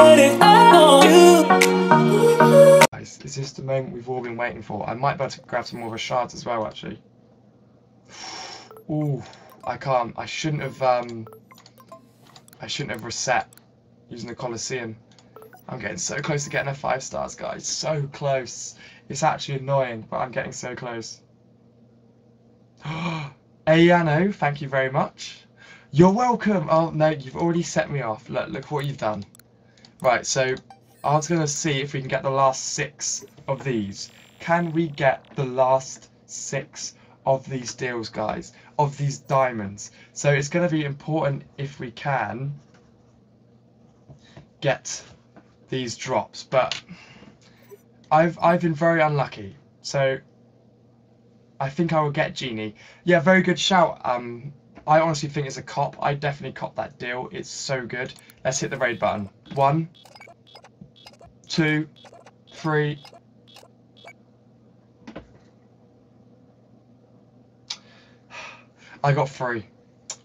waiting on you. Guys, is this the moment we've all been waiting for? I might be able to grab some more of the shards as well, actually. Ooh, I can't. I shouldn't have reset using the Colosseum. I'm getting so close to getting a 5 stars, guys. So close. It's actually annoying, but I'm getting so close. Ayano, thank you very much. You're welcome. Oh no, you've already set me off. Look what you've done. Right, so I was gonna see if we can get the last 6 of these. Can we get the last 6 of these deals, guys? Of these diamonds. So it's gonna be important if we can get these drops, but I've been very unlucky. So I think I will get Genie. Yeah, very good shout. I honestly think it's a cop. I definitely cop that deal. It's so good. Let's hit the raid button. 1, 2, 3. I got 3.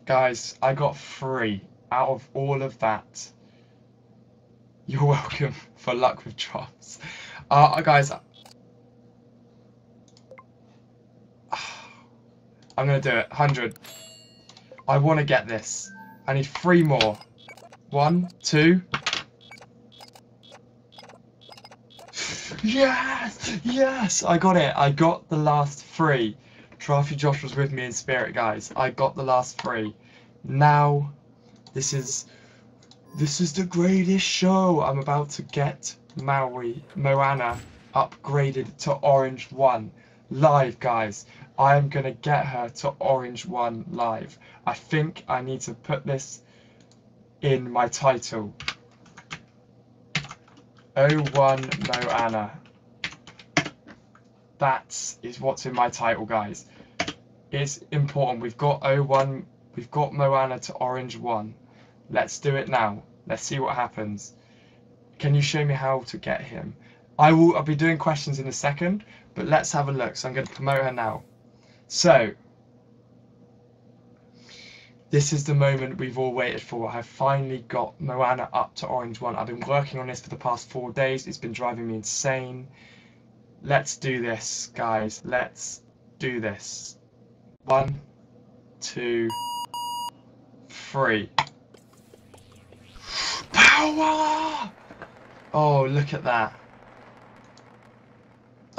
Guys, I got 3 out of all of that. You're welcome for luck with drops. Guys, I'm going to do it. 100. I want to get this. I need 3 more. 1, 2. Yes! Yes! I got it. I got the last 3. Traffy Josh was with me in spirit, guys. I got the last 3. Now, this is the greatest show. I'm about to get Moana upgraded to Orange 1. Live, guys. I am going to get her to Orange 1 live. I think I need to put this in my title. 01 Moana. That is what's in my title, guys. It's important. We've got 01. We've got Moana to Orange 1. Let's do it now. Let's see what happens. Can you show me how to get him? I'll be doing questions in a second, but let's have a look. So I'm going to promote her now. So, this is the moment we've all waited for. I've finally got Moana up to Orange 1. I've been working on this for the past 4 days. It's been driving me insane. Let's do this, guys. Let's do this. 1, 2, 3. Power! Oh, look at that.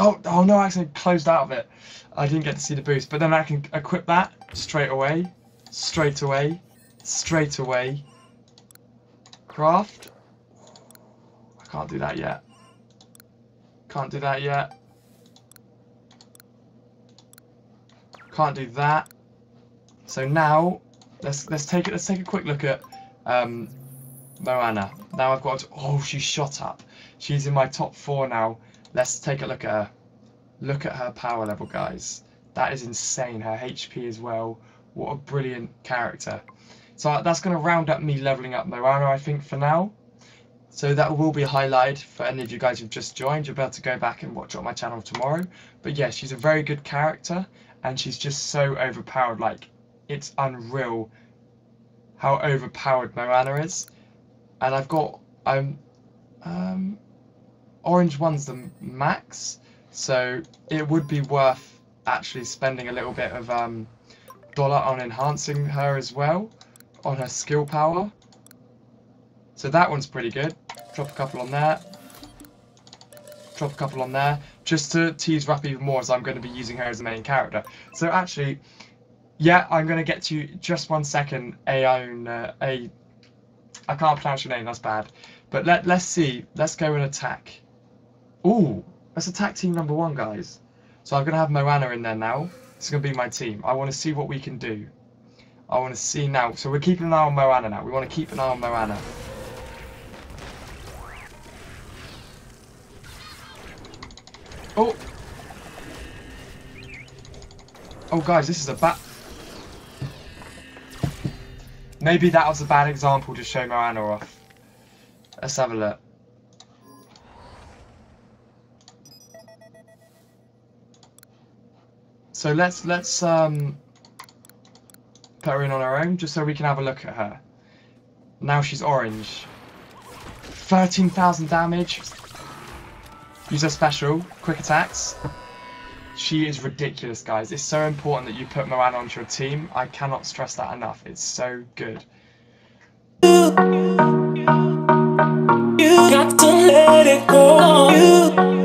Oh no, I actually closed out of it. I didn't get to see the boost, but then I can equip that straight away. Craft. I can't do that yet. Can't do that yet. Can't do that. So now let's take a quick look at Moana. Now I've got to, oh, she shot up. She's in my top 4 now. Let's take a look at her. Look at her power level, guys. That is insane. Her HP as well. What a brilliant character. So that's going to round up me leveling up Moana, I think, for now. So that will be highlighted for any of you guys who've just joined. You'll be able to go back and watch it on my channel tomorrow. But yeah, she's a very good character. And she's just so overpowered. Like, it's unreal how overpowered Moana is. And I've got... Orange 1's the max, so it would be worth actually spending a little bit of dollar on enhancing her as well, on her skill power. So that one's pretty good. Drop a couple on there. Drop a couple on there, just to tease her up even more, as I'm going to be using her as the main character. So actually, yeah, I'm going to get to you just 1 second. I can't pronounce your name, that's bad. But let's see. Let's go and attack. Ooh, let's attack team number 1, guys. So I'm going to have Moana in there now. It's going to be my team. I want to see what we can do. I want to see now. So we're keeping an eye on Moana now. We want to keep an eye on Moana. Oh. Oh, guys, this is a bat. Maybe that was a bad example to show Moana off. Let's have a look. So let's put her in on her own, just so we can have a look at her. Now she's orange. 13,000 damage. Use her special. Quick attacks. She is ridiculous, guys. It's so important that you put Moana onto your team. I cannot stress that enough. It's so good. You got to let it go.